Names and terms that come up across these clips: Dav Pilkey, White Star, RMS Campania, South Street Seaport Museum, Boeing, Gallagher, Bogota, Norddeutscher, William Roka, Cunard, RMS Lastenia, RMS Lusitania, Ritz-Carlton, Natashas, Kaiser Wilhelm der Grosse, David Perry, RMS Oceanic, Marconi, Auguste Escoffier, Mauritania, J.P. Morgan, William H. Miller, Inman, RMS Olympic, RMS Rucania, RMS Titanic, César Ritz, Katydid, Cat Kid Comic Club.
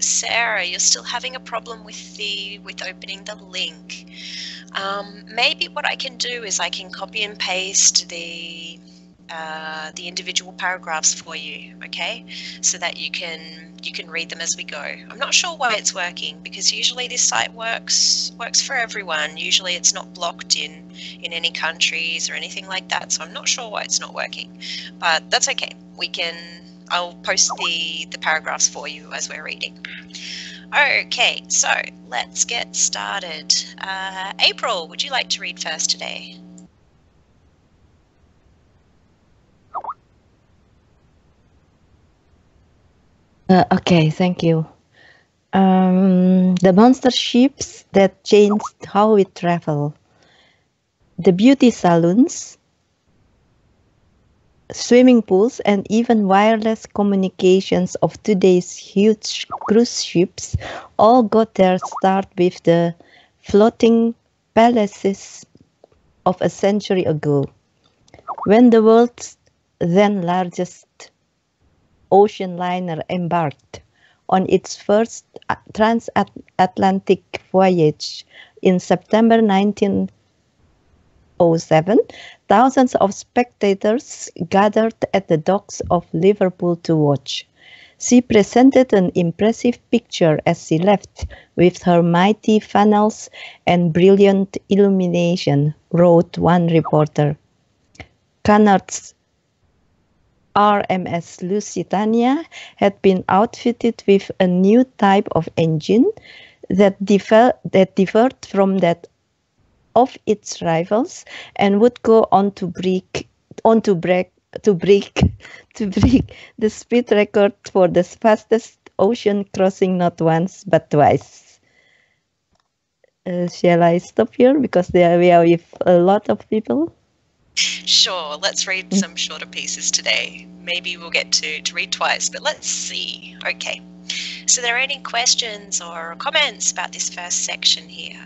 Sarah, you're still having a problem with opening the link. Maybe what I can do is I can copy and paste the individual paragraphs for you, okay, so that you can read them as we go. I'm not sure why it's working, because usually this site works for everyone. Usually it's not blocked in any countries or anything like that, so I'm not sure why it's not working, but that's okay. I'll post the paragraphs for you as we're reading. Okay, so let's get started. April, would you like to read first today? Okay, thank you. The monster ships that changed how we travel. The beauty salons, swimming pools, and even wireless communications of today's huge cruise ships all got their start with the floating palaces of a century ago, when the world's then largest ocean liner embarked on its first transatlantic voyage in September 1907, thousands of spectators gathered at the docks of Liverpool to watch. She presented an impressive picture as she left with her mighty funnels and brilliant illumination, wrote one reporter. Cunard's RMS Lusitania had been outfitted with a new type of engine that differed from that of its rivals and would go on to break the speed record for the fastest ocean crossing not once but twice. Shall I stop here because we are with a lot of people? Sure, let's read some shorter pieces today. Maybe we'll get to read twice, but let's see. Okay, so are there any questions or comments about this first section here?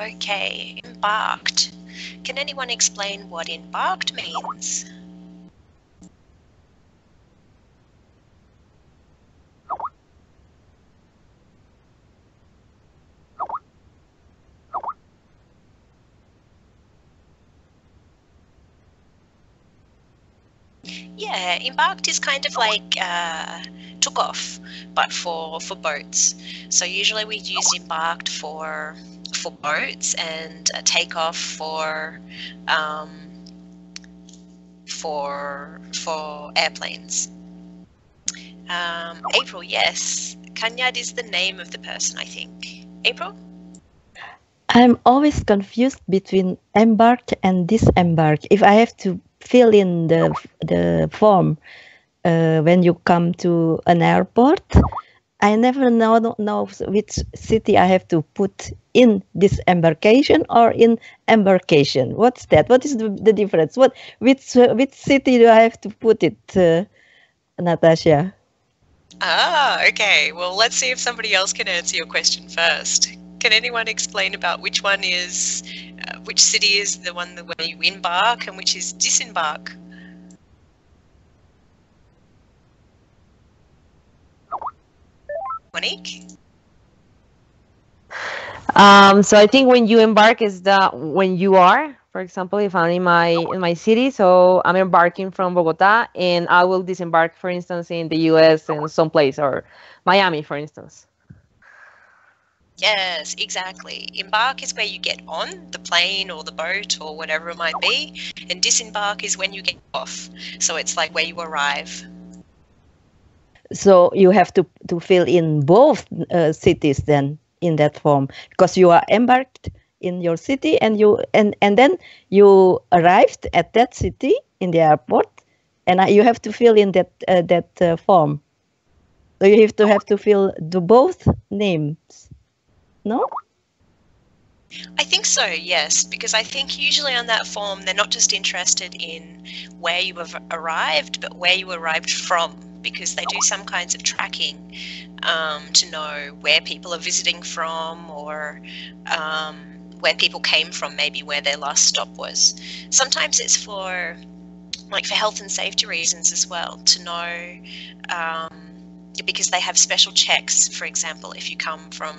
Okay, embarked. Can anyone explain what embarked means? Yeah, embarked is kind of like took off, but for boats. So usually we use embarked for boats and a takeoff for airplanes. April, yes. Cunard is the name of the person, I think. April? I'm always confused between embark and disembark. If I have to fill in the form when you come to an airport, I never know which city I have to put in disembarkation or in embarkation. What's that? What is the difference? Which city do I have to put it, Natasha? Ah, okay. Well, let's see if somebody else can answer your question first. Can anyone explain about which one is, which city is the one where you embark and which is disembark? Monique? So I think when you embark is when you are, for example, if I'm in my city, so I'm embarking from Bogota and I will disembark, for instance, in the US in some place, or Miami, for instance. Yes, exactly. Embark is where you get on the plane or the boat or whatever it might be, and disembark is when you get off. So it's like where you arrive. So you have to fill in both cities then in that form, because you are embarked in your city and then you arrived at that city in the airport, and you have to fill in that form. So you have to fill the both names, no? I think so, yes, because I think usually on that form they're not just interested in where you have arrived, but where you arrived from, because they do some kinds of tracking to know where people are visiting from, or where people came from, maybe where their last stop was. Sometimes it's for, like, for health and safety reasons as well, to know, because they have special checks, for example, if you come from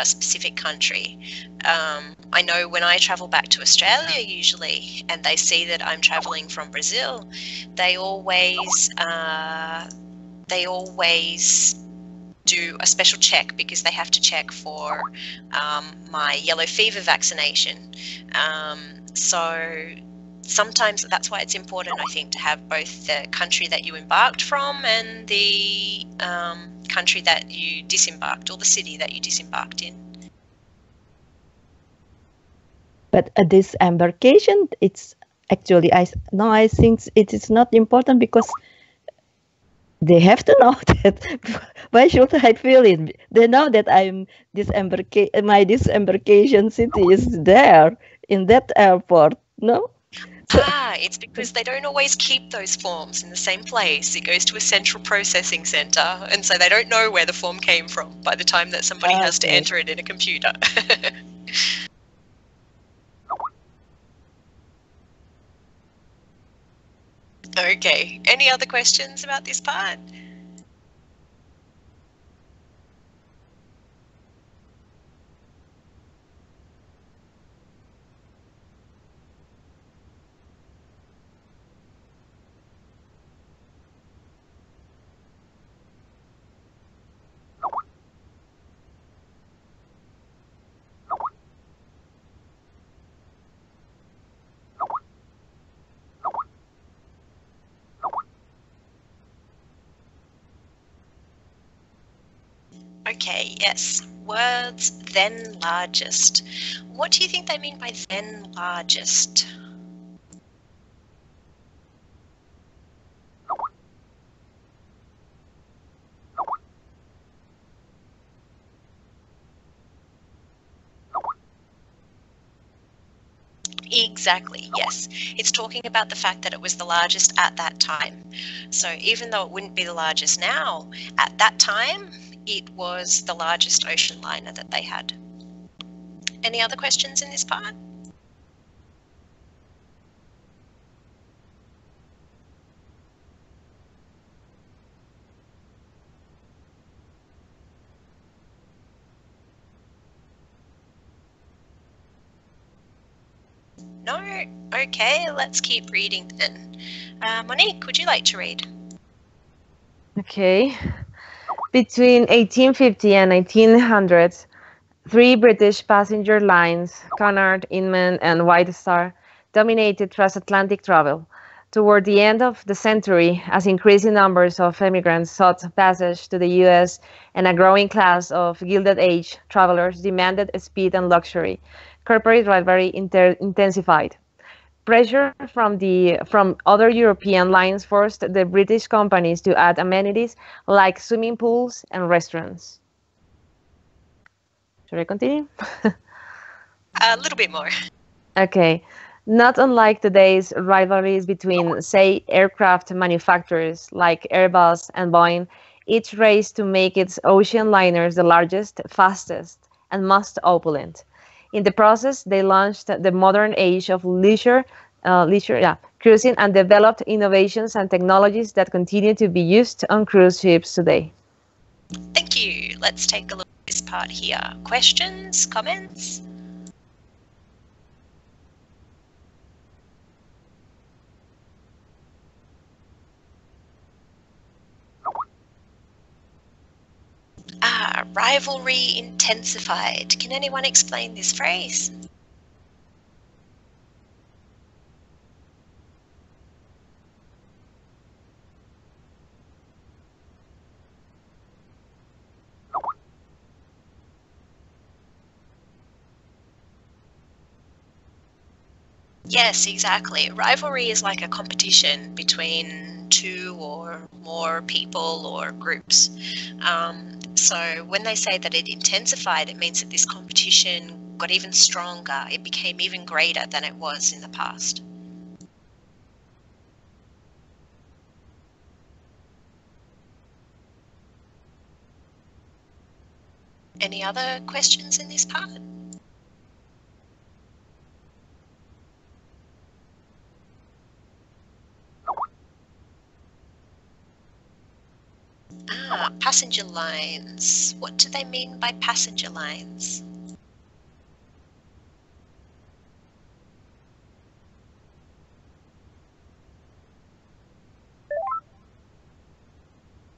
a specific country. I know when I travel back to Australia usually, and they see that I'm traveling from Brazil, they always do a special check, because they have to check for my yellow fever vaccination. So sometimes that's why it's important, I think, to have both the country that you embarked from and the country that you disembarked, or the city that you disembarked in. But this embarkation, it's actually, I think it is not important, because they have to know that. Why should I feel it? They know that I'm my disembarkation city is there in that airport, no? Ah, it's because they don't always keep those forms in the same place. It goes to a central processing center, and so they don't know where the form came from by the time that somebody has to enter it in a computer. Okay, any other questions about this part? Okay, yes. Words, then largest. What do you think they mean by then largest? Exactly, yes. It's talking about the fact that it was the largest at that time. So even though it wouldn't be the largest now, at that time, it was the largest ocean liner that they had. Any other questions in this part? No? Okay, let's keep reading then. Monique, would you like to read? Okay. Between 1850 and 1900, three British passenger lines, Cunard, Inman, and White Star, dominated transatlantic travel. Toward the end of the century, as increasing numbers of emigrants sought passage to the US and a growing class of Gilded Age travelers demanded speed and luxury, corporate rivalry intensified. Pressure from other European lines forced the British companies to add amenities like swimming pools and restaurants. Should I continue? A little bit more. Okay. Not unlike today's rivalries between, say, aircraft manufacturers like Airbus and Boeing, each raced to make its ocean liners the largest, fastest, and most opulent. In the process, they launched the modern age of leisure cruising, and developed innovations and technologies that continue to be used on cruise ships today. Thank you. Let's take a look at this part here. Questions, comments? Ah, rivalry intensified. Can anyone explain this phrase? Yes, exactly. Rivalry is like a competition between two or more people or groups. So when they say that it intensified, it means that this competition got even stronger. It became even greater than it was in the past. Any other questions in this part? Ah, passenger lines. What do they mean by passenger lines?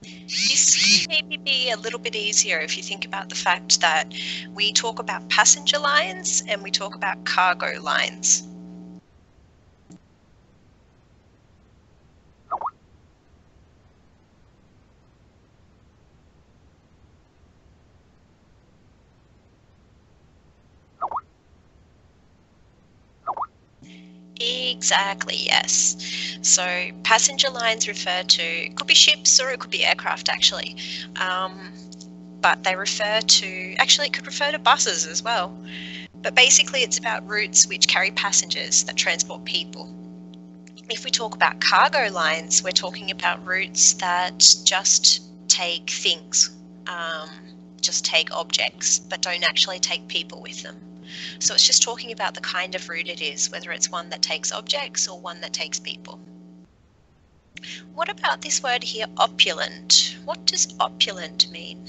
This can maybe be a little bit easier if you think about the fact that we talk about passenger lines and we talk about cargo lines. Exactly, yes. So passenger lines refer to, it could be ships or it could be aircraft actually, but they refer to, actually it could refer to buses as well. But basically it's about routes which carry passengers that transport people. If we talk about cargo lines, we're talking about routes that just take things, just take objects, but don't actually take people with them. So it's just talking about the kind of route it is, whether it's one that takes objects or one that takes people. What about this word here, opulent? What does opulent mean?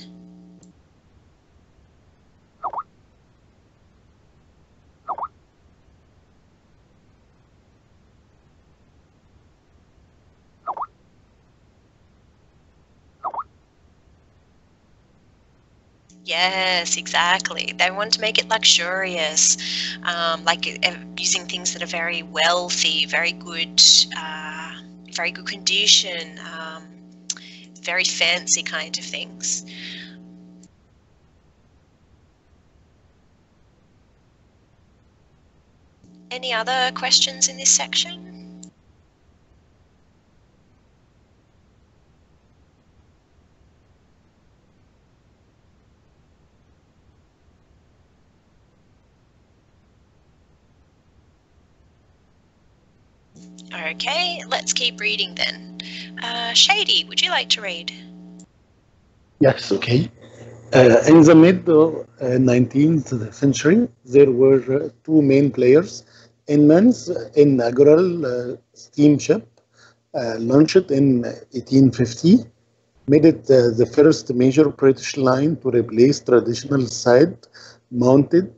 Yes, exactly. They want to make it luxurious, like using things that are very wealthy, very good condition, very fancy kind of things. Any other questions in this section? Okay, let's keep reading then. Shady, would you like to read? Yes, okay. In the mid of 19th century, there were two main players. Inman's inaugural steamship, launched in 1850, made it the first major British line to replace traditional side-mounted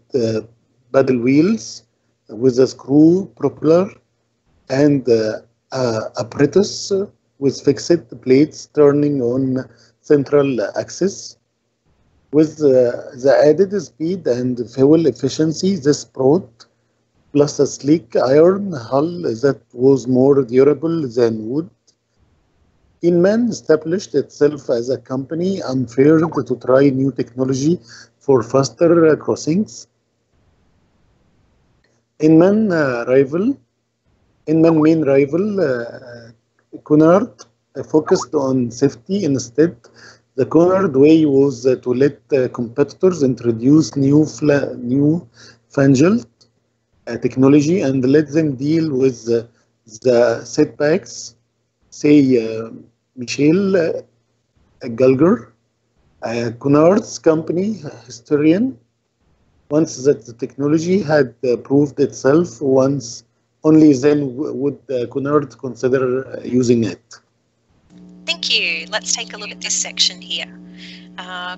paddle wheels with a screw propeller and apparatus with fixed plates turning on central axis. With the added speed and fuel efficiency this brought, plus a sleek iron hull that was more durable than wood, Inman established itself as a company unfair to try new technology for faster crossings. Inman's main rival, Cunard, focused on safety instead. The Cunard way was to let competitors introduce newfangled technology and let them deal with the setbacks, say Michel Gallagher, Cunard's company historian. Once that the technology had proved itself, only then would Cunard consider using it. Thank you. Let's take a look at this section here.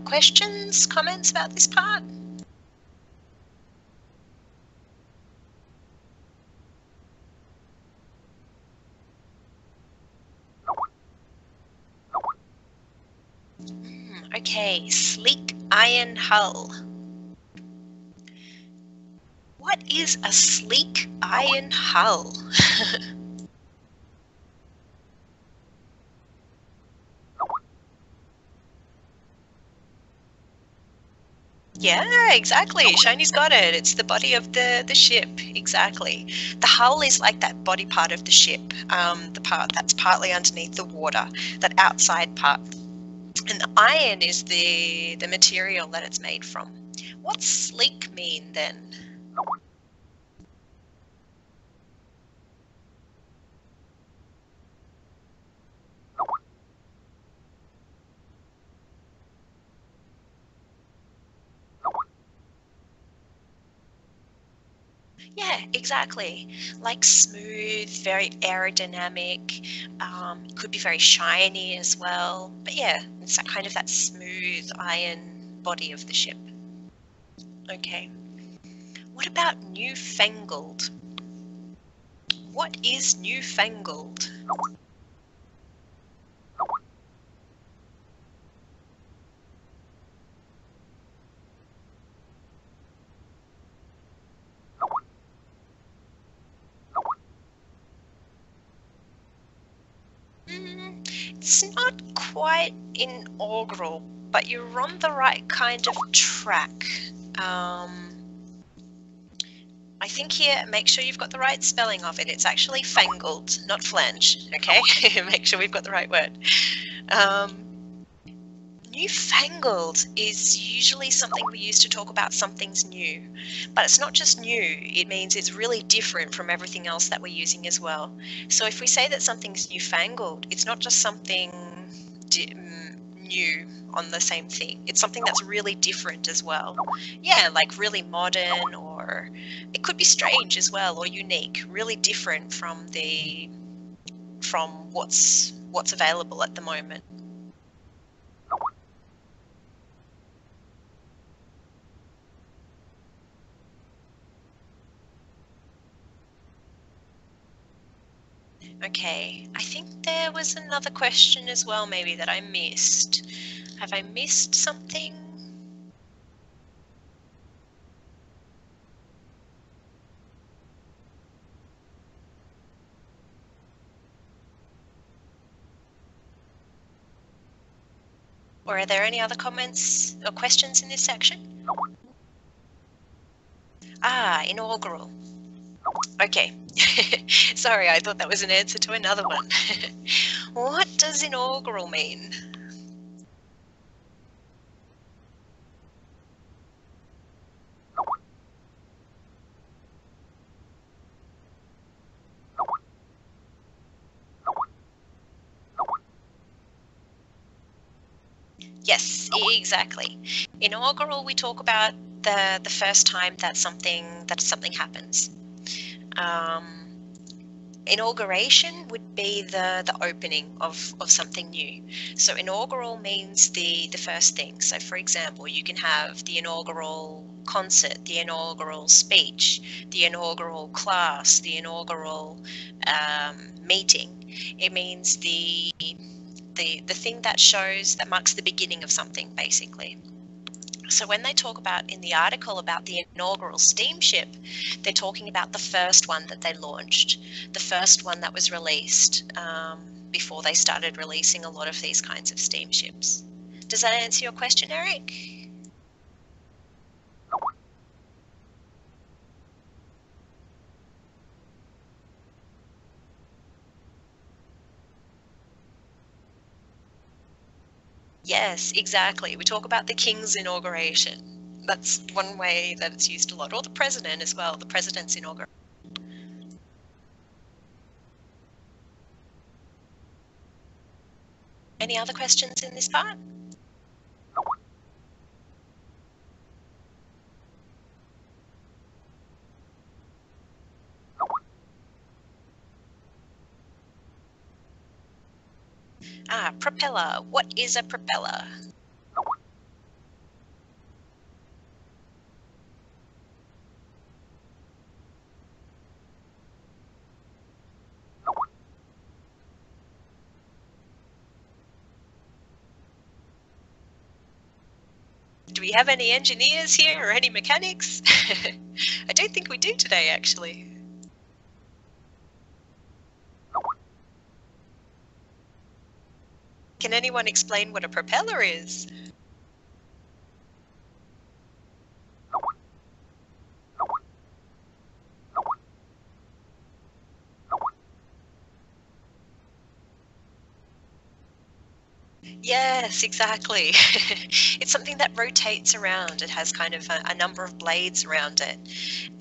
Questions, comments about this part? Okay, sleek iron hull. What is a sleek iron hull? Yeah, exactly. Shani's got it. It's the body of the ship. Exactly. The hull is like that body part of the ship, the part that's partly underneath the water, that outside part. And the iron is the material that it's made from. What's sleek mean then? Yeah, exactly. Like smooth, very aerodynamic, could be very shiny as well. But yeah, it's that kind of that smooth iron body of the ship. Okay. What about newfangled? What is newfangled? It's not quite inaugural, but you're on the right kind of track. I think here, make sure you've got the right spelling of it. It's actually fangled, not flange, okay? Make sure we've got the right word. Newfangled is usually something we use to talk about something's new, but it's not just new, it means it's really different from everything else that we're using as well. So if we say that something's newfangled, it's not just something new on the same thing, it's something that's really different as well. Yeah, like really modern, or it could be strange as well, or unique, really different from the what's available at the moment. Okay, I think there was another question as well, maybe, that I missed. Have I missed something? Or are there any other comments or questions in this section? Ah, inaugural. Okay, sorry, I thought that was an answer to another one. What does inaugural mean? Yes, exactly. Inaugural, we talk about the first time that something happens. Inauguration would be the opening of something new. So inaugural means the first thing. So for example, you can have the inaugural concert, the inaugural speech, the inaugural class, the inaugural meeting. It means the thing that shows, that marks the beginning of something, basically. So when they talk about in the article about the inaugural steamship, they're talking about the first one that they launched, the first one that was released before they started releasing a lot of these kinds of steamships. Does that answer your question, Eric? Yes, exactly. We talk about the King's inauguration. That's one way that it's used a lot. Or the President as well, the President's inauguration. Any other questions in this part? Ah, propeller. What is a propeller? Do we have any engineers here or any mechanics? I don't think we do today, actually. Can anyone explain what a propeller is? Yes, exactly. It's something that rotates around. It has kind of a number of blades around it,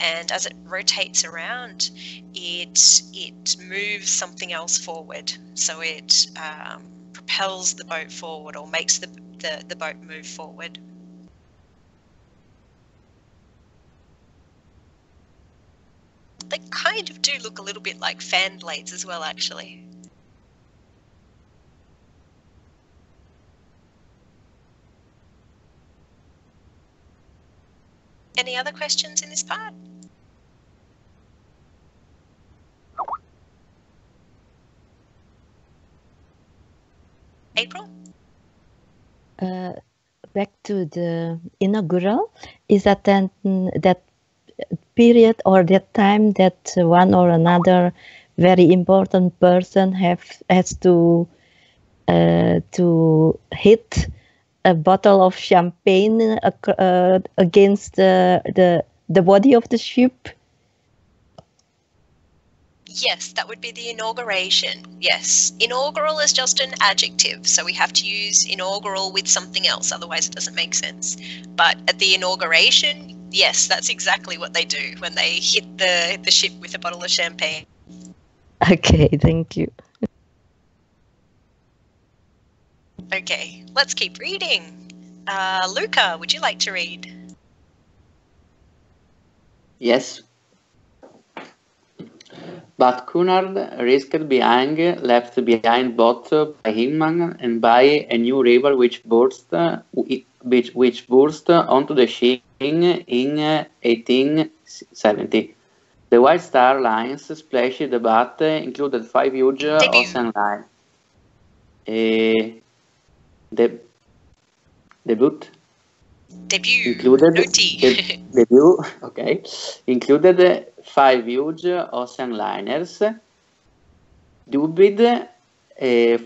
and as it rotates around, it moves something else forward. So it propels the boat forward, or makes the boat move forward. They kind of do look a little bit like fan blades as well, actually. Any other questions in this part? April? Back to the inaugural. Is that then, that period or that time that one or another very important person has to hit a bottle of champagne against the body of the ship? Yes, that would be the inauguration. Yes, inaugural is just an adjective, so we have to use inaugural with something else, otherwise it doesn't make sense. But at the inauguration, yes, that's exactly what they do when they hit the ship with a bottle of champagne. Okay, thank you. Okay, let's keep reading. Luca, would you like to read? Yes. But Cunard risked being left behind both by Inman and by a new river which burst onto the ship in 1870. The White Star Line's splashy debut included 5 huge ocean lines. Included 5 huge ocean liners, dubbed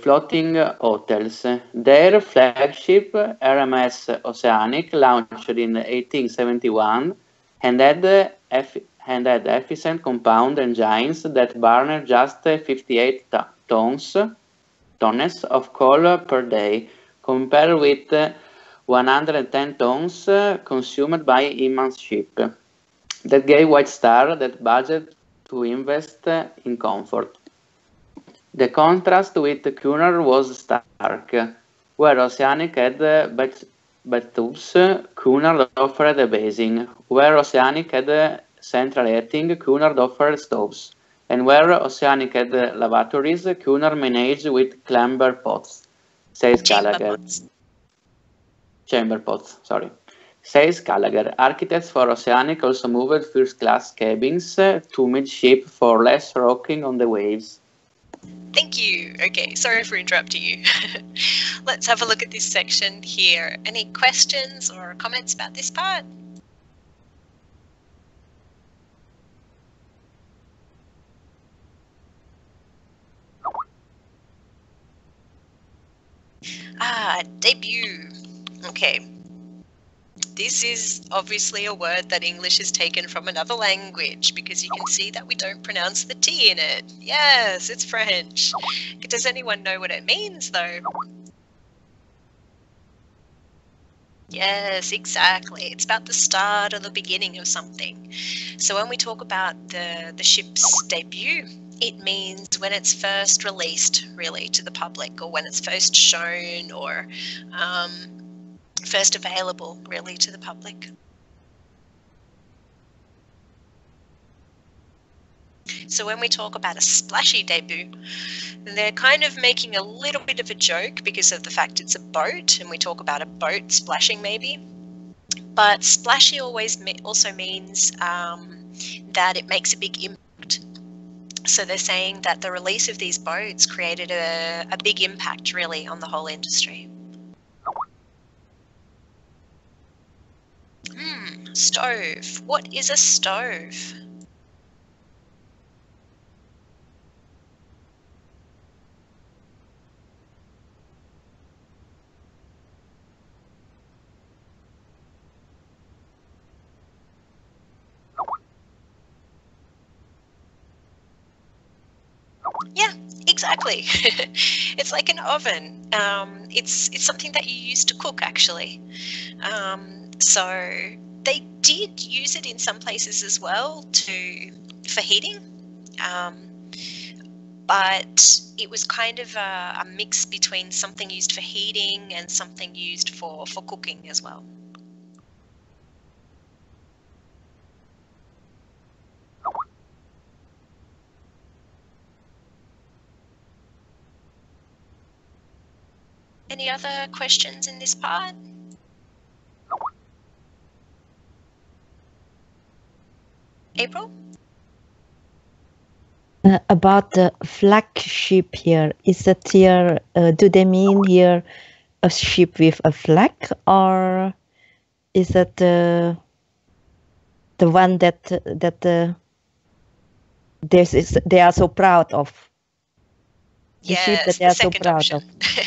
floating hotels. Their flagship RMS Oceanic, launched in 1871, had efficient compound engines that burned just 58 tons of coal per day, compared with 110 tons consumed by Inman's ship. That gave White Star that budget to invest in comfort. The contrast with Cunard was stark. Where Oceanic had bathtubs, Cunard offered a basin. Where Oceanic had central heating, Cunard offered stoves. And where Oceanic had lavatories, Cunard managed with clamber pots, says Gallagher. Says Gallagher. Architects for Oceanic also moved first-class cabins to midship for less rocking on the waves. Thank you. Okay, sorry for interrupting you. Let's have a look at this section here. Any questions or comments about this part? Debut. Okay. This is obviously a word that English is taken from another language, because you can see that we don't pronounce the T in it. Yes, it's French. Does anyone know what it means, though? Yes, exactly. It's about the start or the beginning of something. So when we talk about the ship's debut, it means when it's first released, really, to the public, or when it's first shown, or first available, really, to the public. So when we talk about a splashy debut, they're kind of making a little bit of a joke because of the fact it's a boat, and we talk about a boat splashing, maybe. But splashy always also means that it makes a big impact. So they're saying that the release of these boats created a big impact, really, on the whole industry. Stove. What is a stove? Yeah, exactly. It's like an oven. It's something that you use to cook, actually. So they did use it in some places as well for heating, but it was kind of a mix between something used for heating and something used for cooking as well. Any other questions in this part? April? About the flagship here, is that here, do they mean here a ship with a flag, or is that the one that they are so proud of? Yes, the second option.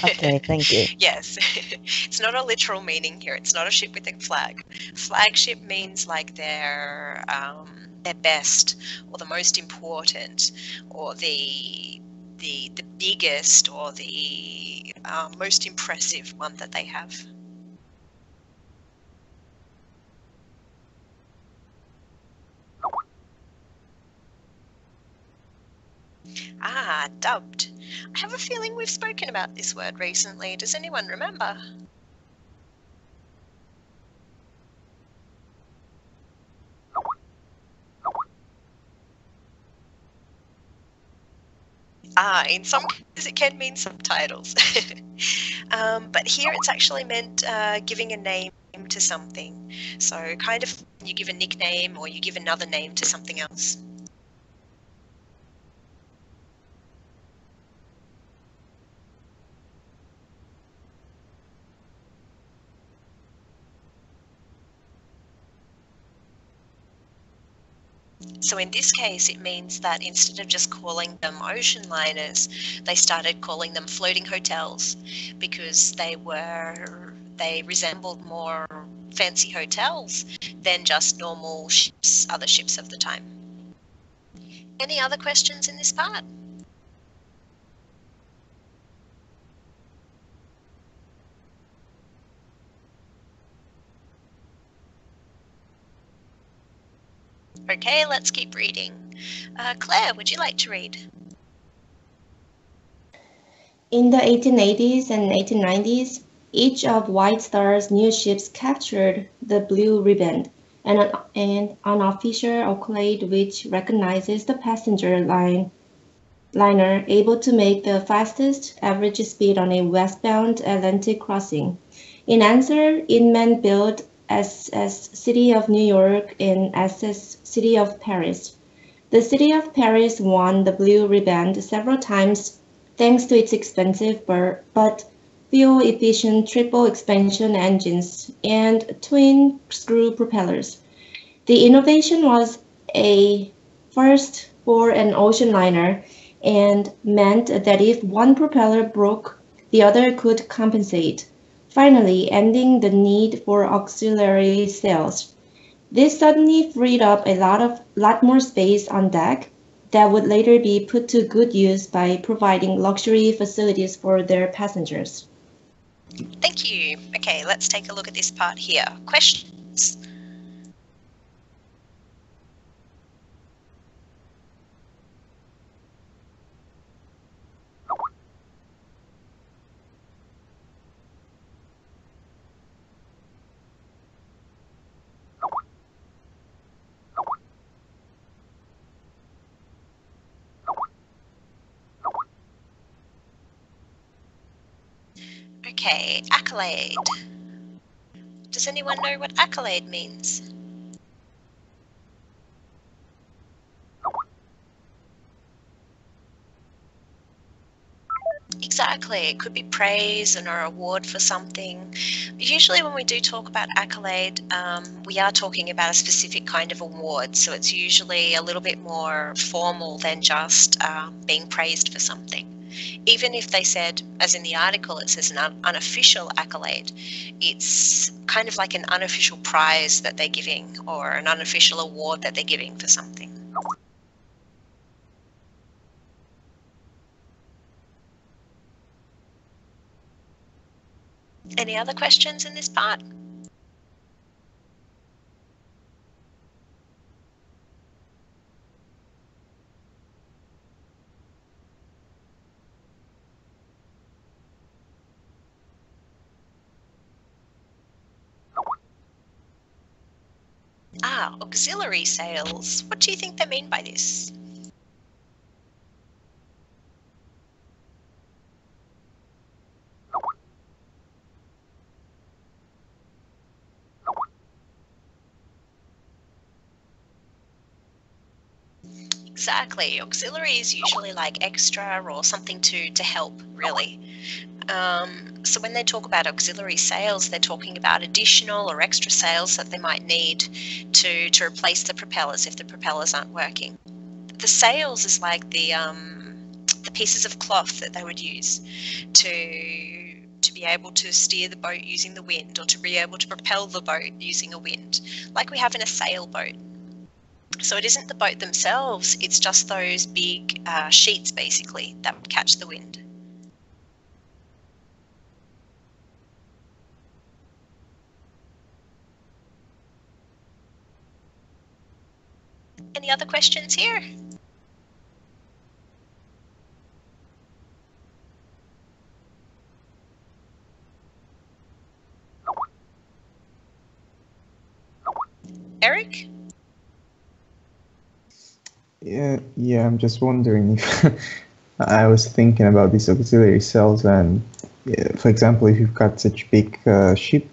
Okay, thank you. Yes, it's not a literal meaning here. It's not a ship with a flag. Flagship means like their best, or the most important, or the biggest, or the most impressive one that they have. Ah, dubbed. I have a feeling we've spoken about this word recently. Does anyone remember? Ah, in some cases it can mean subtitles. But here it's actually meant giving a name to something. So kind of you give a nickname or you give another name to something else. So in this case, it means that instead of just calling them ocean liners, they started calling them floating hotels, because they resembled more fancy hotels than just normal ships, other ships of the time. Any other questions in this part? Okay, let's keep reading. Claire, would you like to read? In the 1880s and 1890s, each of White Star's new ships captured the Blue Ribbon, an official accolade which recognizes the passenger liner able to make the fastest average speed on a westbound Atlantic crossing. In answer, Inman built SS City of New York and SS City of Paris. The City of Paris won the Blue Ribbon several times thanks to its expensive but fuel-efficient triple expansion engines and twin screw propellers. The innovation was a first for an ocean liner and meant that if one propeller broke, the other could compensate, finally ending the need for auxiliary sails. This suddenly freed up a lot more space on deck that would later be put to good use by providing luxury facilities for their passengers. Thank you. Okay, let's take a look at this part here. Questions? Okay, accolade. Does anyone know what accolade means? Exactly, it could be praise and an award for something. Usually when we do talk about accolade, we are talking about a specific kind of award, so it's usually a little bit more formal than just being praised for something. Even if they said, as in the article, it says an unofficial accolade, it's kind of like an unofficial prize that they're giving or an unofficial award that they're giving for something. Any other questions in this part? Ah, auxiliary sails. What do you think they mean by this? Exactly. Auxiliary is usually like extra or something to help, really. So when they talk about auxiliary sails, they're talking about additional or extra sails that they might need to replace the propellers if the propellers aren't working. The sails is like the pieces of cloth that they would use to be able to steer the boat using the wind, or to be able to propel the boat using a wind, like we have in a sailboat. So it isn't the boat themselves, it's just those big sheets basically that would catch the wind. Any other questions here? Eric? Yeah, I'm just wondering if I was thinking about these auxiliary sails, and for example, if you've got such big ship,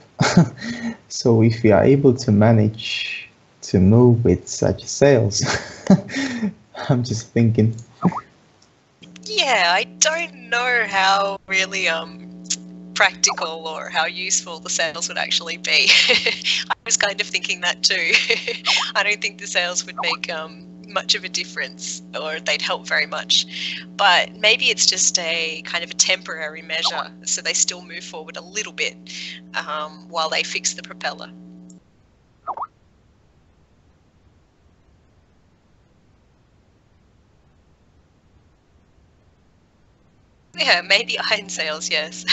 so if you are able to manage to move with such sails, I'm just thinking. Yeah, I don't know how really practical or how useful the sails would actually be. I was kind of thinking that too. I don't think the sails would make much of a difference, or they'd help very much, but maybe it's just a kind of a temporary measure, so they still move forward a little bit while they fix the propeller. Yeah, maybe iron sails, yes.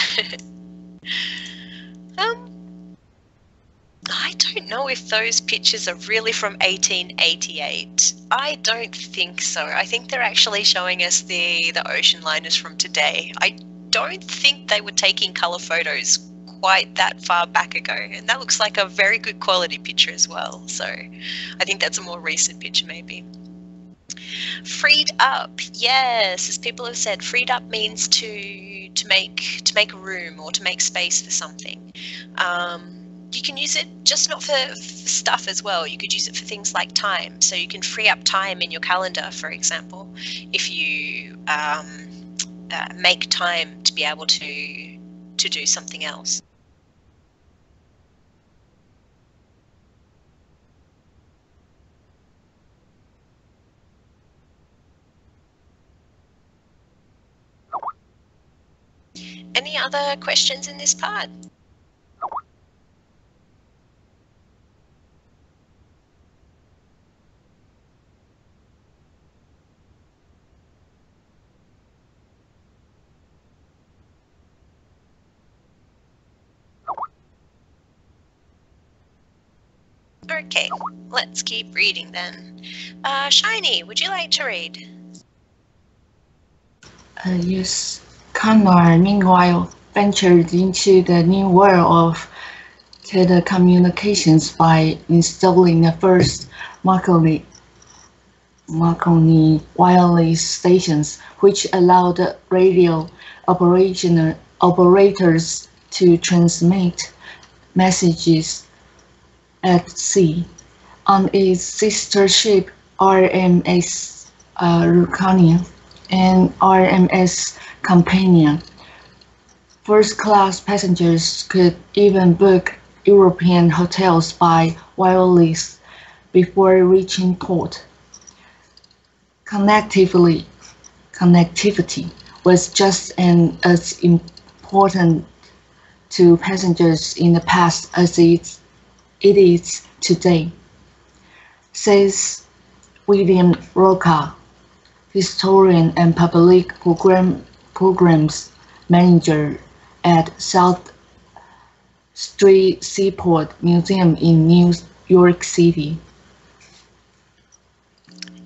I don't know if those pictures are really from 1888. I don't think so. I think they're actually showing us the ocean liners from today. I don't think they were taking colour photos quite that far back ago, and that looks like a very good quality picture as well. So I think that's a more recent picture maybe. Freed up, yes, as people have said, freed up means to make room or to make space for something. You can use it just not for stuff as well. You could use it for things like time. So you can free up time in your calendar, for example, if you make time to be able to do something else. Any other questions in this part? Okay, let's keep reading then. Shiny, would you like to read? Yes. Cunard, meanwhile, ventured into the new world of telecommunications by installing the first Marconi wireless stations, which allowed radio operators to transmit messages at sea. On its sister ship, RMS Rucania and RMS Campania, first-class passengers could even book European hotels by wireless before reaching port. Connectivity was just as important to passengers in the past as it is today, says William Roka, historian and public programs manager at South Street Seaport Museum in New York City.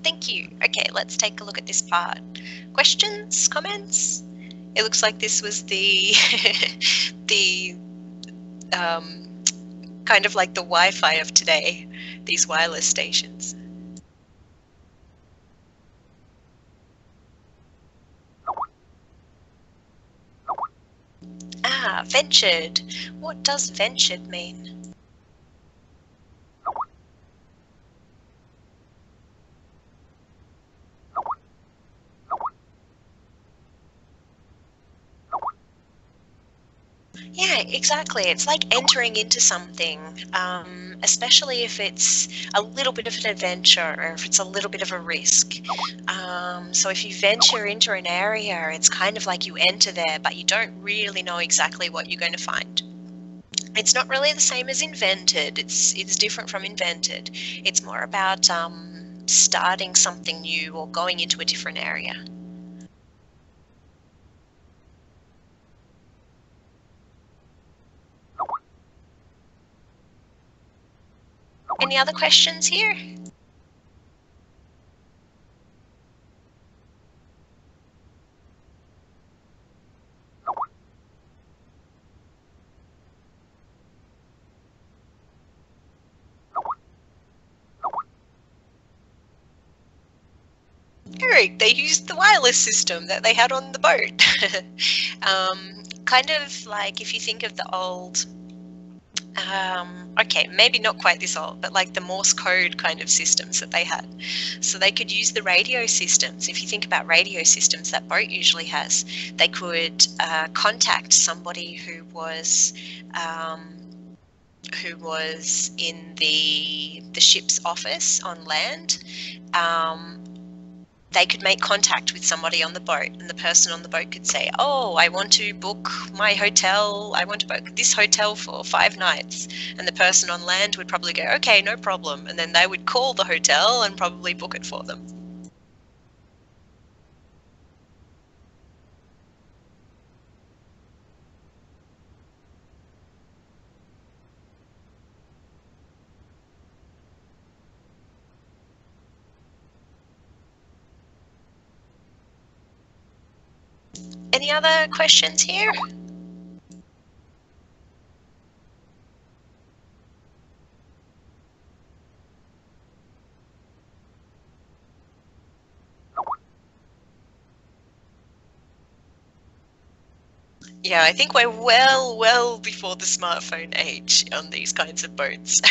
Thank you. Okay, let's take a look at this part. Questions, comments? It looks like this was the kind of like the Wi-Fi of today, these wireless stations. Ah, ventured. What does ventured mean? Yeah, exactly. It's like entering into something, especially if it's a little bit of an adventure or if it's a little bit of a risk. So if you venture into an area, it's kind of like you enter there, but you don't really know exactly what you're going to find. It's not really the same as invented. It's different from invented. It's more about starting something new or going into a different area. Any other questions here? Eric, they used the wireless system that they had on the boat. Kind of like if you think of the old okay, maybe not quite this old, but like the Morse code kind of systems that they had. So they could use the radio systems. If you think about radio systems that boat usually has, they could contact somebody who was in the ship's office on land. They could make contact with somebody on the boat, and the person on the boat could say, oh, I want to book my hotel, I want to book this hotel for 5 nights. And the person on land would probably go, okay, no problem. And then they would call the hotel and probably book it for them. Any other questions here? Yeah, I think we're well before the smartphone age on these kinds of boats.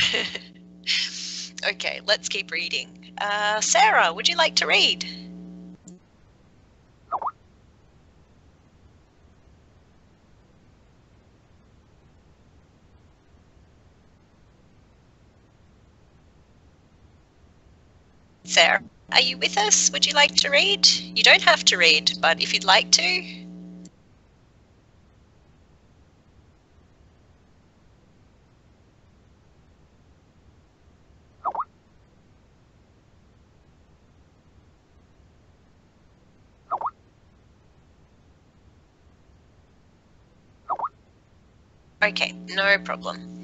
Okay, let's keep reading. Sarah, would you like to read? Sarah, are you with us? Would you like to read? You don't have to read, but if you'd like to. Okay, no problem.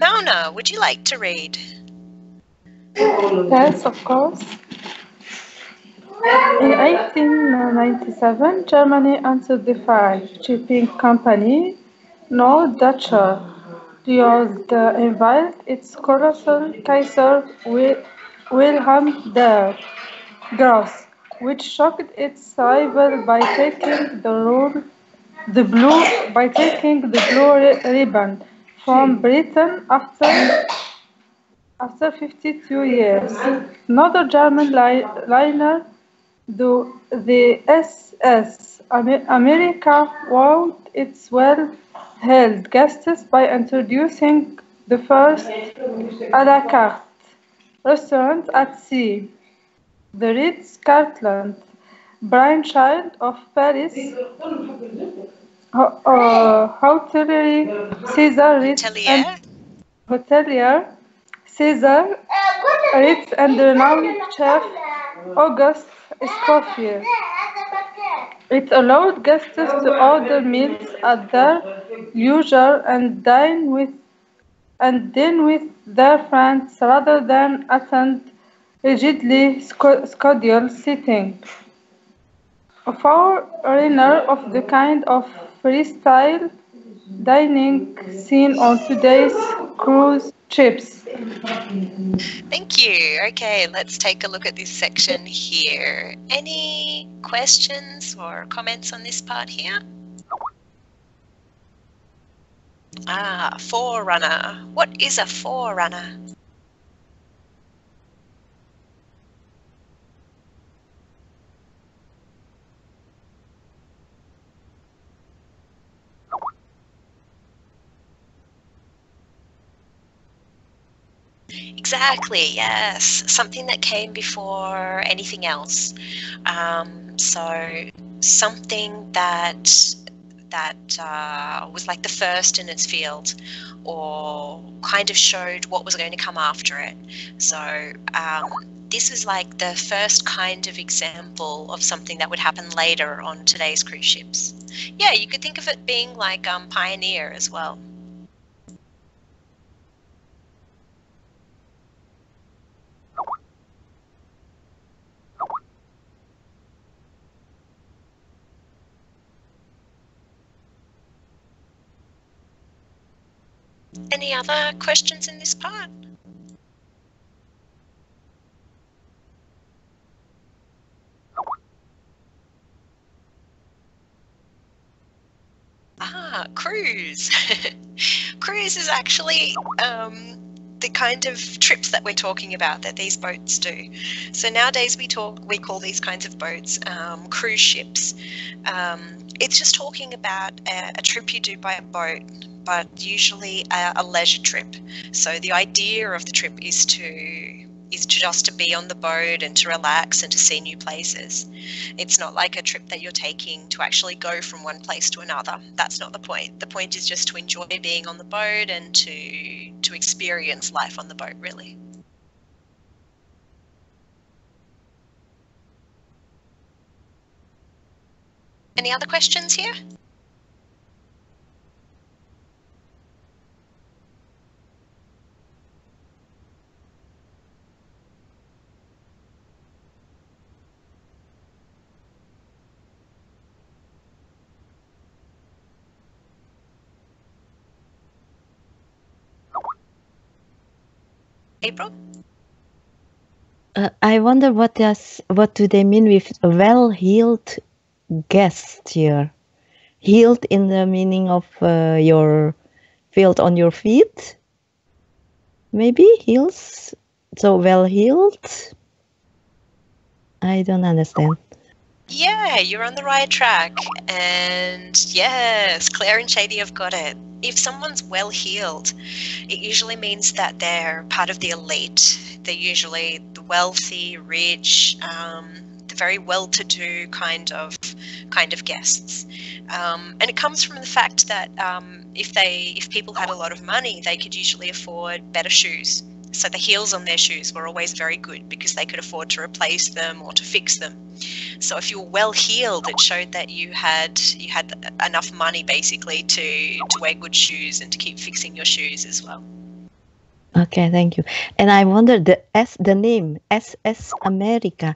Mauna, would you like to read? Yes, of course. In 1897, Germany entered the Five Shipping Company, Norddeutscher, used to invite its colossal Kaiser Wilhelm der Grosse, which shocked its rival by taking the blue ribbon from Britain after 52 years. Another German liner, the SS Amerika, wowed its well-held guests by introducing the first à la carte restaurant at sea, the Ritz-Carlton, brainchild of Paris hotelier César Ritz and renowned chef Auguste Escoffier. It allowed guests to order meals at their leisure and dine with their friends rather than attend rigidly scheduled sitting. A forerunner of the kind of freestyle dining seen on today's cruise ships. Thank you. Okay, let's take a look at this section here. Any questions or comments on this part here? Ah, forerunner. What is a forerunner? Exactly, yes. Something that came before anything else. So something that was like the first in its field, or kind of showed what was going to come after it. So this is like the first kind of example of something that would happen later on today's cruise ships. Yeah, you could think of it being like pioneer as well. Any other questions in this part? Ah, cruise. Cruise is actually the kind of trips that we're talking about that these boats do. So nowadays we call these kinds of boats cruise ships. It's just talking about a trip you do by a boat, but usually a leisure trip. So the idea of the trip is just to be on the boat and to relax and to see new places. It's not like a trip that you're taking to actually go from one place to another. That's not the point. The point is just to enjoy being on the boat and to experience life on the boat, really. Any other questions here? April? I wonder what do they mean with well-heeled guests here? Heeled in the meaning of your field on your feet, maybe heels. So well-heeled. I don't understand. Yeah, you're on the right track, and yes, Claire and Shady have got it. If someone's well-heeled, it usually means that they're part of the elite. They're usually the wealthy, rich, the very well-to-do kind of guests, and it comes from the fact that if people had a lot of money, they could usually afford better shoes. So the heels on their shoes were always very good because they could afford to replace them or to fix them. So if you were well-heeled, it showed that you had enough money basically to wear good shoes and to keep fixing your shoes as well. Okay, thank you. And I wonder the name SS Amerika.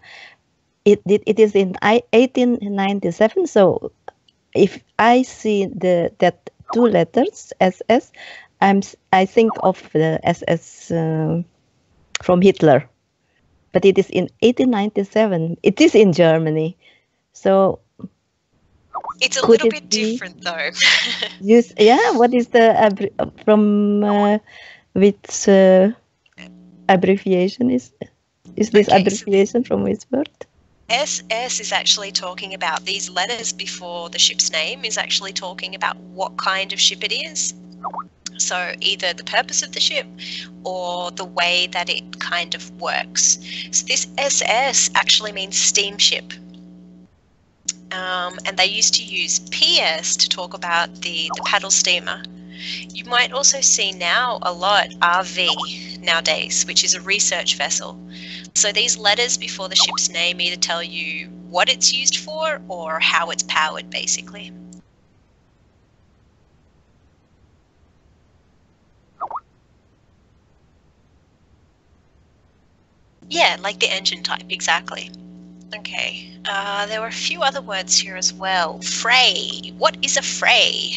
It is in 1897. So if I see that two letters SS, I think of the SS from Hitler, but it is in 1897. It is in Germany, so it's a little bit different, though. Yeah, what is the abbreviation is this abbreviation from which word? SS is actually talking about these letters before the ship's name is actually talking about what kind of ship it is. So either the purpose of the ship or the way that it kind of works. So this SS actually means steamship. And they used to use PS to talk about the paddle steamer. You might also see now a lot RV nowadays, which is a research vessel. So these letters before the ship's name either tell you what it's used for or how it's powered, basically. Yeah, like the engine type, exactly. Okay, there were a few other words here as well. Fray. What is a fray?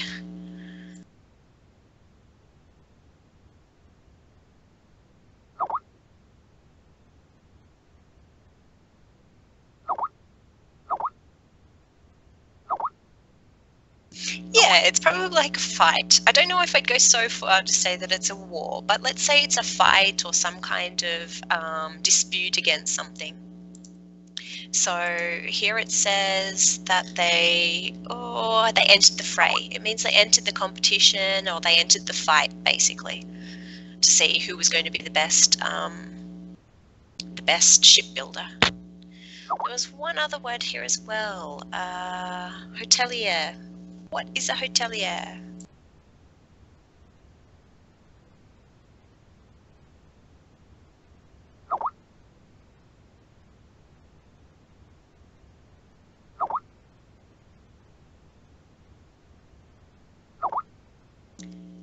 Yeah, it's probably like a fight. I don't know if I'd go so far to say that it's a war, but let's say it's a fight or some kind of dispute against something. So here it says that they entered the fray. It means they entered the competition or they entered the fight, basically, to see who was going to be the best shipbuilder. There was one other word here as well. Hotelier. What is a hotelier?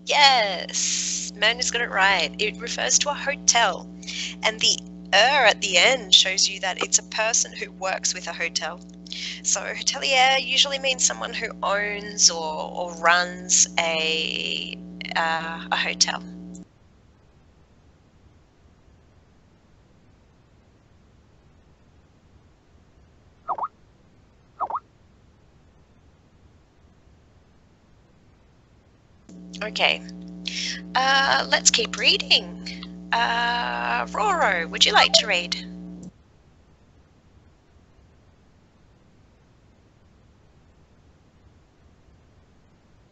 Yes, Mandy's got it right. It refers to a hotel, and the at the end shows you that it's a person who works with a hotel. So hotelier usually means someone who owns or runs a hotel. Okay, let's keep reading. Roro, would you like to read?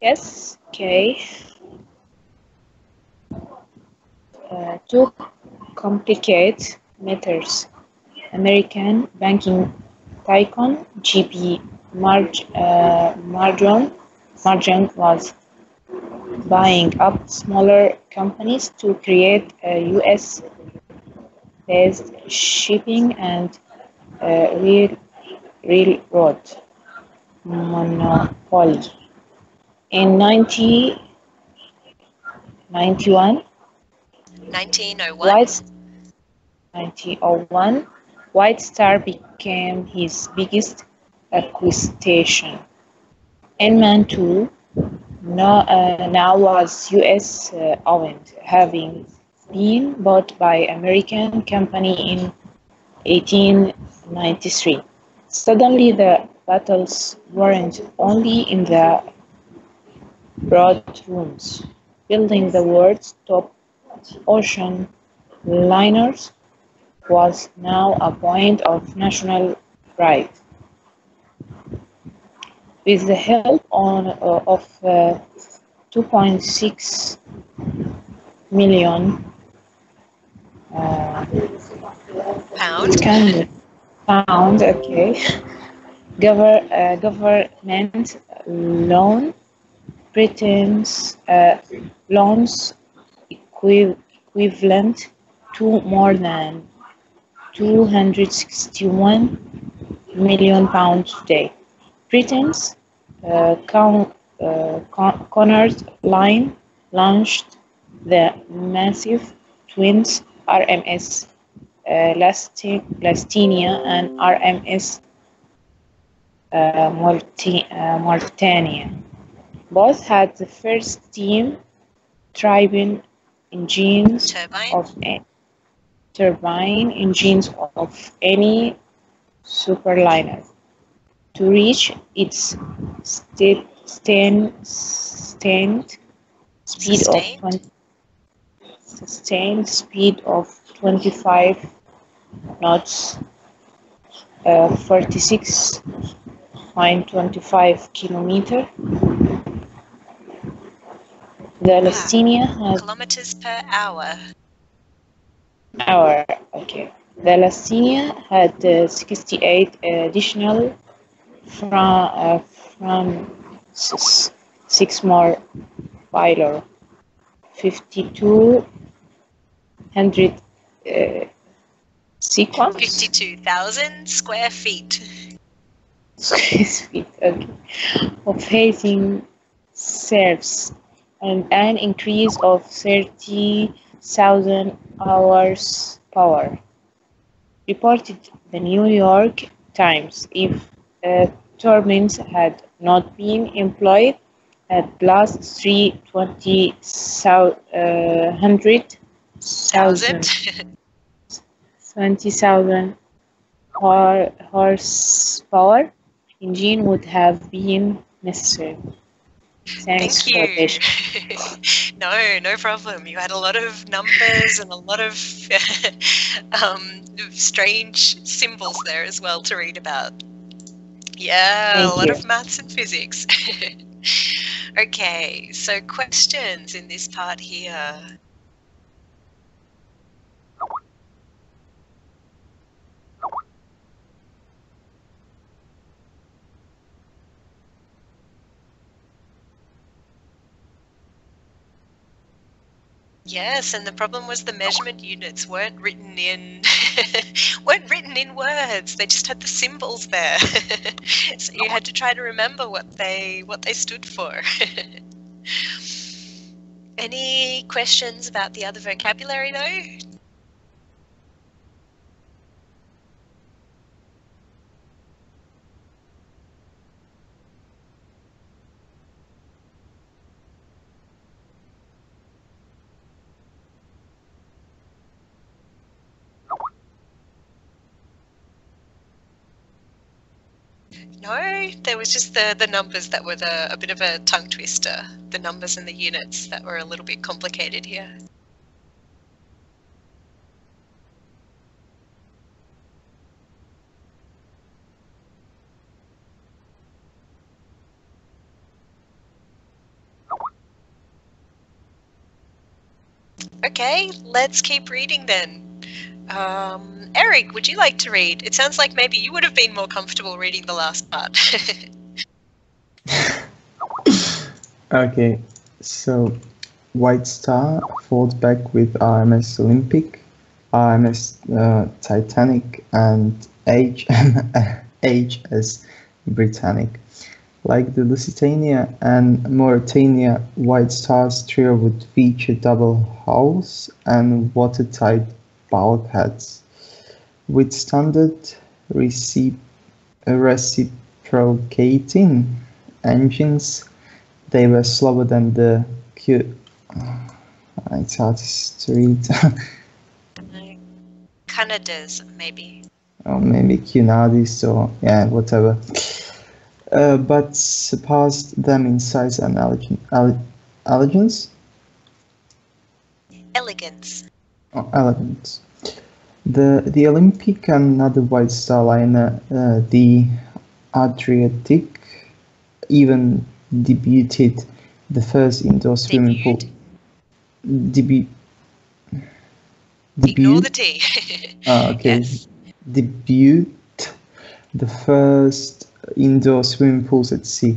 Yes, okay. To complicate matters, American banking tycoon J.P. Morgan was buying up smaller companies to create a U.S.-based shipping and railroad monopoly. In 1901, White Star became his biggest acquisition. Inman too, now was U.S. owned, having been bought by American company in 1893. Suddenly, the battles weren't only in the broadrooms, building the world's top ocean liners was now a point of national pride. With the help of 2.6 million pound, okay, government loan. Britain's loans equivalent to more than 261 million pounds today. Britain's Cunard line launched the massive twins RMS Lastenia and RMS Mauritania. Both had the first steam turbine engines of any superliner to reach its sustained speed of 25 knots, 46.25 kilometers. The Lastenia has kilometers per hour. Okay. The Lastenia had 68 additional from six more pylor, 52,000 square feet. Okay. Of facing serves. And an increase of 30,000 hours power. reported the New York Times, if turbines had not been employed at last 20,000 horsepower engine would have been necessary. Thank you. No problem. You had a lot of numbers and a lot of strange symbols there as well to read about. Yeah, a lot of maths and physics. Okay, so questions in this part here. Yes, and the problem was the measurement units weren't written in words. They just had the symbols there, so you had to try to remember what they stood for. Any questions about the other vocabulary though? No, there was just the numbers that were a bit of a tongue twister. The numbers and the units that were a little bit complicated here. Okay, let's keep reading then. Eric, would you like to read? It sounds like maybe you would have been more comfortable reading the last part. Okay, so White Star fought back with RMS Olympic, RMS Titanic, and HMS Britannic. Like the Lusitania and Mauritania, White Star's trio would feature double hulls and watertight bulkheads with standard reciprocating engines. They were slower than the it's hard to read. Cunard's maybe. Oh, maybe Cunard's or yeah, whatever. But surpassed them in size and elegance. Elements. The Olympic and another White Star liner, the Adriatic, even debuted the first indoor swimming pool. Ignore the T. Okay. Yes. Debuted the first indoor swimming pools at sea.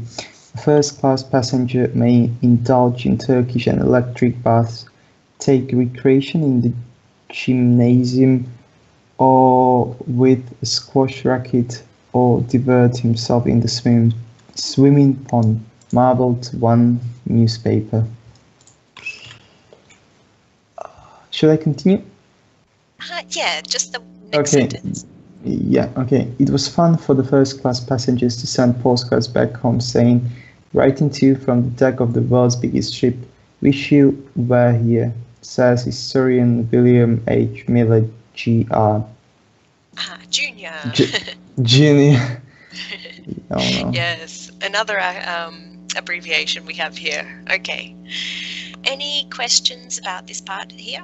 First-class passenger may indulge in Turkish and electric baths, take recreation in the gymnasium or with a squash racket, or divert himself in the swimming pond, marbled one newspaper. Should I continue? Yeah, just the next sentence. Yeah, okay. It was fun for the first-class passengers to send postcards back home saying, "Writing to you from the deck of the world's biggest ship. Wish you were here," says historian William H. Miller, G.R. Junior. Yes, another abbreviation we have here. Okay. Any questions about this part here?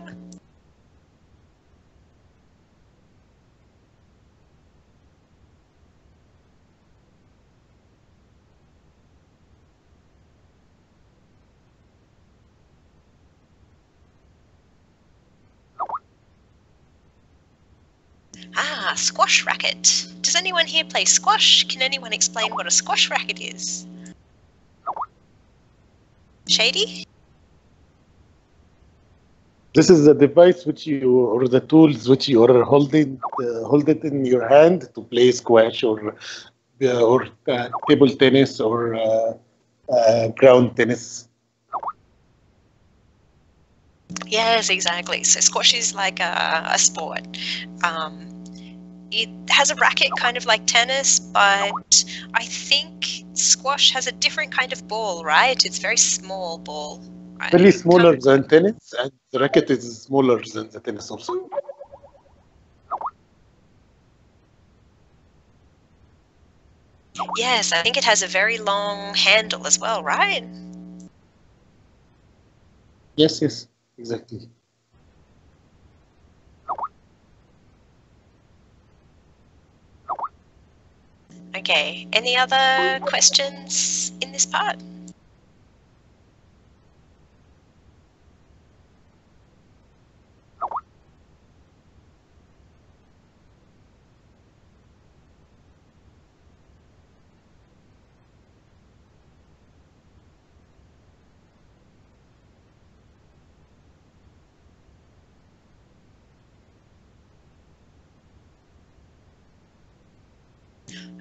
Ah, squash racket. Does anyone here play squash? Can anyone explain what a squash racket is? Shady? This is the device which you, or the tools which you are holding, hold it in your hand to play squash or table tennis or ground tennis. Yes, exactly. So squash is like a sport. It has a racket kind of like tennis, but I think squash has a different kind of ball, right? It's very small ball. Right? Really smaller than tennis, and the racket is smaller than the tennis also. Yes, I think it has a very long handle as well, right? Yes, yes, exactly. Okay, any other questions in this part?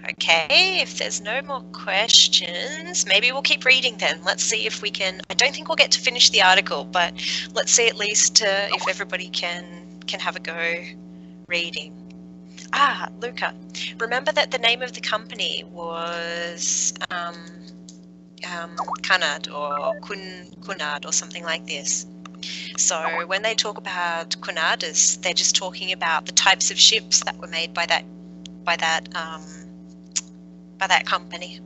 Okay, if there's no more questions, maybe we'll keep reading then. Let's see if we can, I don't think we'll get to finish the article, but let's see at least if everybody can have a go reading. Ah, Luca, remember that the name of the company was Cunard or Cunard or something like this. So when they talk about Cunard, they're just talking about the types of ships that were made by that company.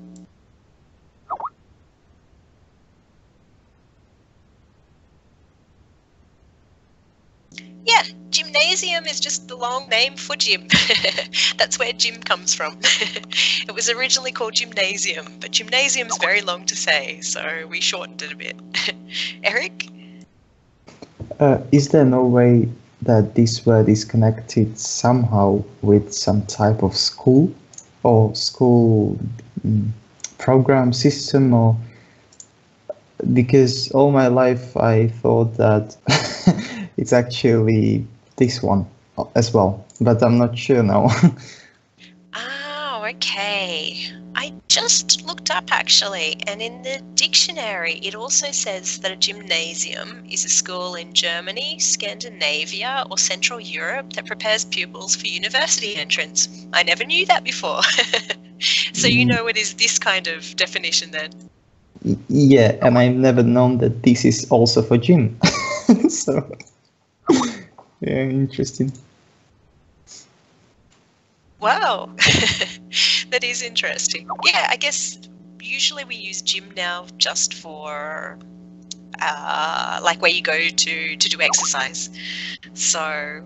Yeah, gymnasium is just the long name for gym. That's where gym comes from. It was originally called gymnasium, but gymnasium is very long to say, so we shortened it a bit. Eric? Is there no way that this word is connected somehow with some type of school or school program system? Or because all my life I thought that it's actually this one as well, but I'm not sure now. Oh, okay. I just looked up actually, and in the dictionary it also says that a gymnasium is a school in Germany, Scandinavia or Central Europe that prepares pupils for university entrance. I never knew that before. So you know it is this kind of definition then? Yeah, and I've never known that this is also for gym. So yeah, interesting. Wow, that is interesting. Yeah, I guess usually we use gym now just for like where you go to do exercise. So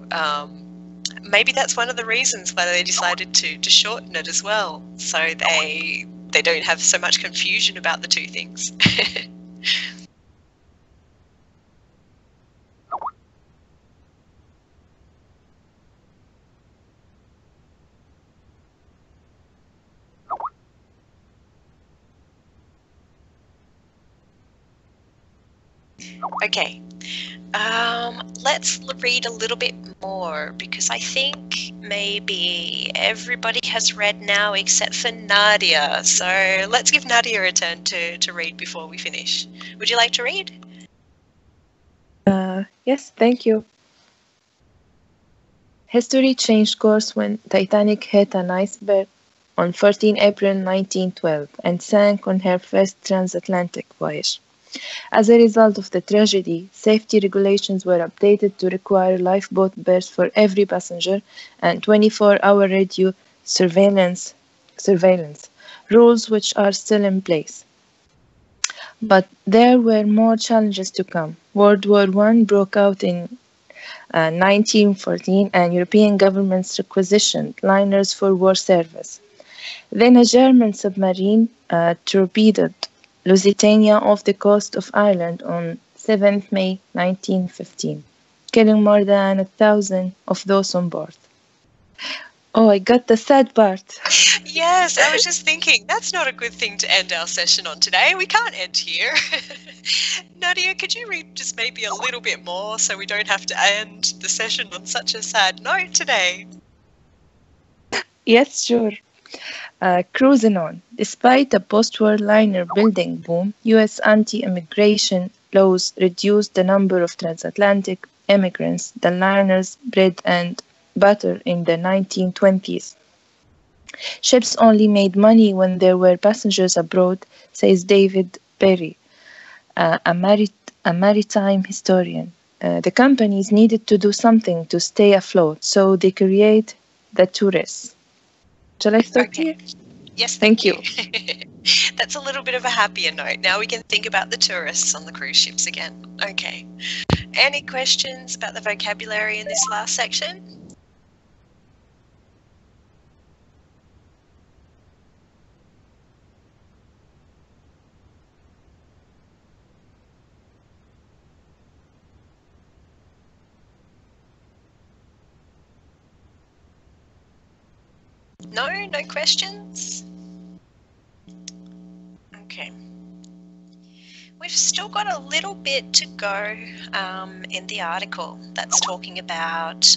maybe that's one of the reasons why they decided to shorten it as well. So they don't have so much confusion about the two things. Okay, let's read a little bit more, because I think maybe everybody has read now except for Nadia. So let's give Nadia a turn to read before we finish. Would you like to read? Yes, thank you. History changed course when Titanic hit an iceberg on 14 April 1912 and sank on her first transatlantic voyage. As a result of the tragedy, safety regulations were updated to require lifeboat berths for every passenger and 24-hour radio surveillance, rules which are still in place. But there were more challenges to come. World War I broke out in 1914, and European governments requisitioned liners for war service. Then a German submarine torpedoed Lusitania off the coast of Ireland on 7th May 1915, killing more than 1,000 of those on board. Oh, I got the sad part. Yes, I was just thinking, that's not a good thing to end our session on today. We can't end here. Nadia, could you read just maybe a little bit more so we don't have to end the session on such a sad note today? Yes, sure. Cruising on. Despite the post-war liner building boom, U.S. anti-immigration laws reduced the number of transatlantic immigrants the liners bred and butter in the 1920s. Ships only made money when there were passengers abroad, says David Perry, a maritime historian. The companies needed to do something to stay afloat, so they create the tourists. Shall I stop here? Yes, thank you. That's a little bit of a happier note. Now we can think about the tourists on the cruise ships again. Okay. Any questions about the vocabulary in this last section? No? No questions? Okay. We've still got a little bit to go in the article that's talking about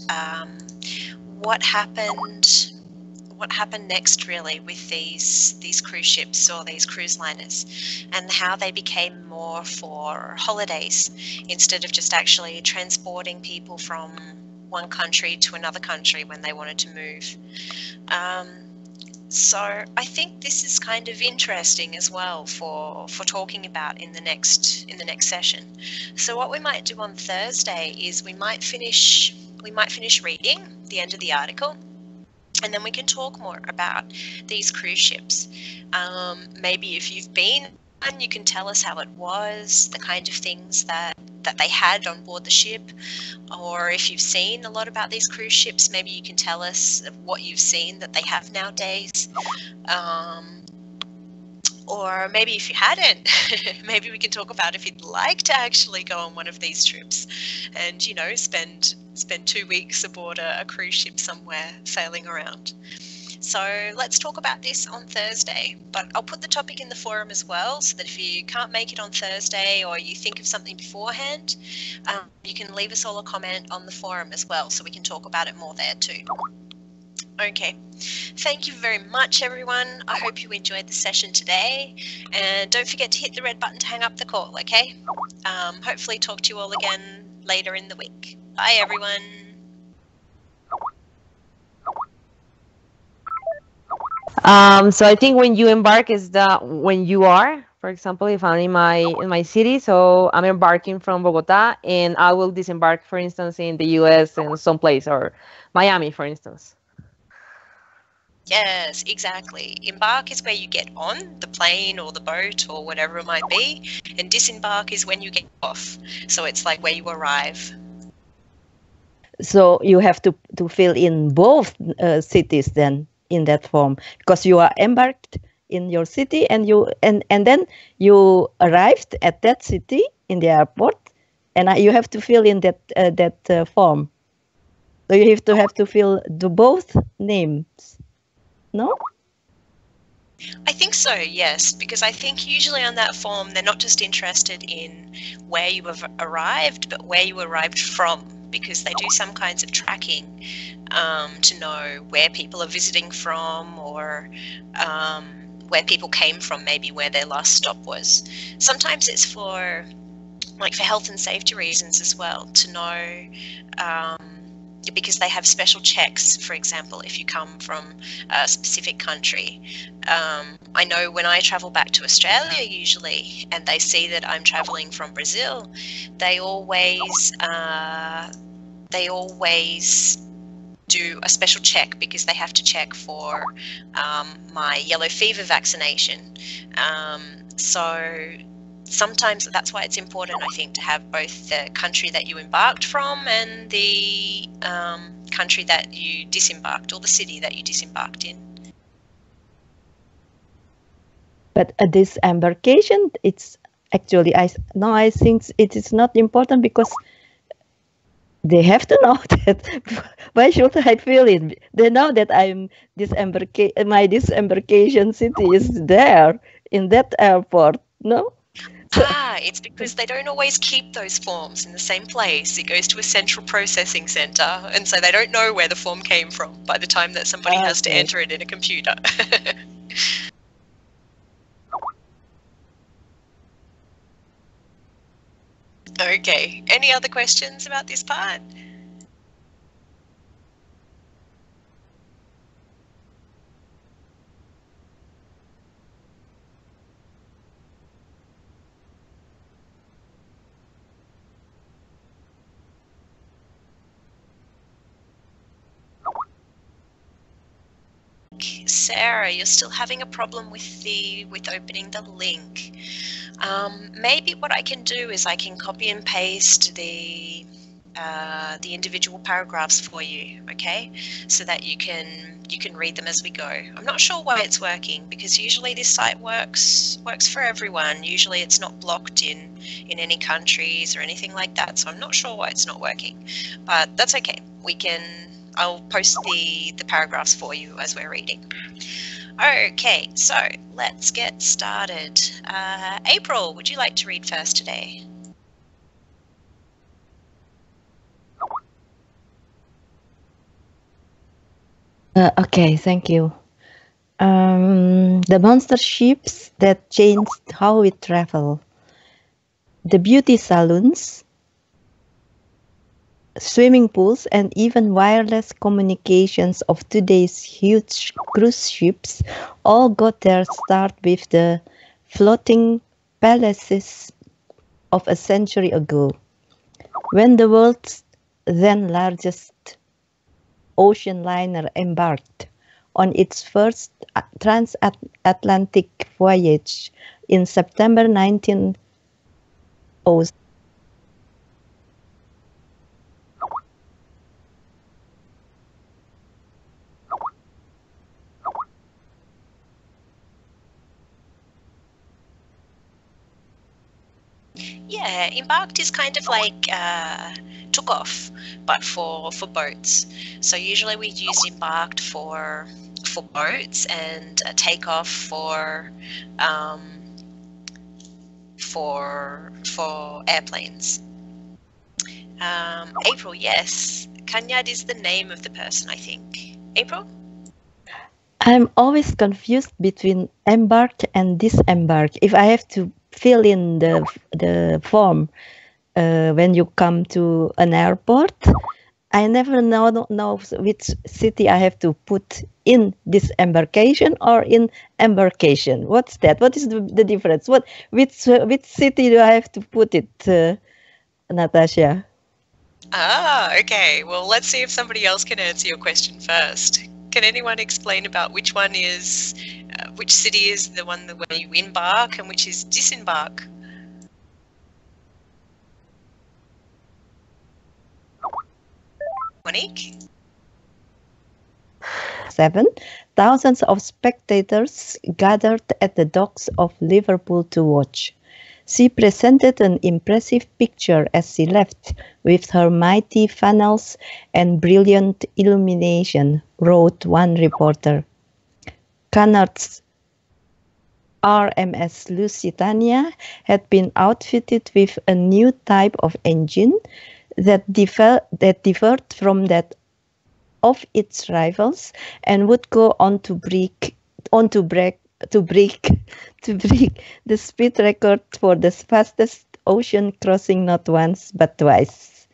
what happened next really with these cruise ships or these cruise liners and how they became more for holidays instead of just actually transporting people from one country to another country when they wanted to move. So I think this is kind of interesting as well for talking about in the next session. So what we might do on Thursday is we might finish reading the end of the article, and then we can talk more about these cruise ships. Maybe if you've been, and you can tell us how it was, the kind of things that they had on board the ship, or if you've seen a lot about these cruise ships, maybe you can tell us what you've seen that they have nowadays, or maybe if you hadn't, maybe we can talk about if you'd like to actually go on one of these trips and, you know, spend 2 weeks aboard a cruise ship somewhere sailing around. So let's talk about this on Thursday, but I'll put the topic in the forum as well, so that if you can't make it on Thursday or you think of something beforehand, you can leave us all a comment on the forum as well, so we can talk about it more there too. Okay, thank you very much everyone. I hope you enjoyed the session today, and don't forget to hit the red button to hang up the call, okay? Hopefully talk to you all again later in the week. Bye everyone. So I think when you embark is when you are, for example, if I'm in my city, so I'm embarking from Bogota and I will disembark, for instance, in the US in some place, or Miami, for instance. Yes, exactly. Embark is where you get on the plane or the boat or whatever it might be, and disembark is when you get off. So it's like where you arrive. So you have to fill in both cities then, in that form, because you are embarked in your city and then you arrived at that city in the airport, and you have to fill in that that form. So you have to fill the both names, no? I think so, yes, because I think usually on that form they're not just interested in where you have arrived, but where you arrived from, because they do some kinds of tracking to know where people are visiting from, or where people came from, maybe where their last stop was. Sometimes it's for, like, for health and safety reasons as well, to know, because they have special checks, for example, if you come from a specific country. I know when I travel back to Australia usually, and they see that I'm traveling from Brazil, they always do a special check, because they have to check for my yellow fever vaccination. So sometimes that's why it's important, I think, to have both the country that you embarked from and the country that you disembarked, or the city that you disembarked in. But this embarkation, it's actually, I think it is not important, because they have to know that. Why should I feel it? They know that I'm my disembarkation city is there in that airport, no? It's because they don't always keep those forms in the same place. It goes to a central processing center, and so they don't know where the form came from by the time that somebody has to enter it in a computer. Okay, any other questions about this part? Sarah, you're still having a problem with opening the link. Maybe what I can do is I can copy and paste the individual paragraphs for you, okay, so that you can read them as we go. I'm not sure why it's working, because usually this site works for everyone. Usually it's not blocked in any countries or anything like that, so I'm not sure why it's not working, but that's okay. I'll post the paragraphs for you as we're reading. Okay, so let's get started. April, would you like to read first today? Okay, thank you. The monster ships that changed how we travel. The beauty salons, swimming pools, and even wireless communications of today's huge cruise ships all got their start with the floating palaces of a century ago, when the world's then largest ocean liner embarked on its first transatlantic voyage in September 1907. Yeah, embarked is kind of like took off, but for boats. So usually we use embarked for boats, and take off for airplanes. April, yes, Cunard is the name of the person, I think. April? I'm always confused between embark and disembark. If I have to fill in the form when you come to an airport, I never know which city I have to put in disembarkation or in embarkation. What's that? What is the difference? Which city do I have to put it, Natasha? Ah, okay. Well, let's see if somebody else can answer your question first. Can anyone explain about which one is, which city is the one where you embark and which is disembark? Monique? 7. Thousands of spectators gathered at the docks of Liverpool to watch. She presented an impressive picture as she left, with her mighty funnels and brilliant illumination, wrote one reporter. Cunard's RMS Lusitania had been outfitted with a new type of engine that differed from that of its rivals and would go on to break the speed record for the fastest ocean crossing, not once but twice.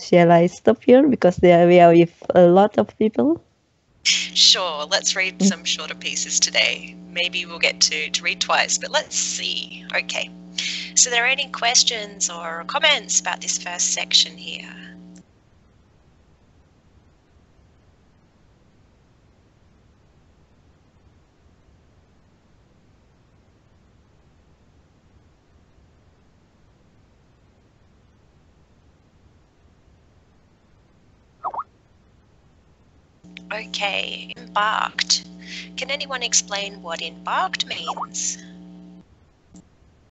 Shall I stop here, because we are with a lot of people? Sure, let's read some shorter pieces today. Maybe we'll get to read twice, but let's see. Okay, so there are any questions or comments about this first section here? Okay, embarked. Can anyone explain what embarked means?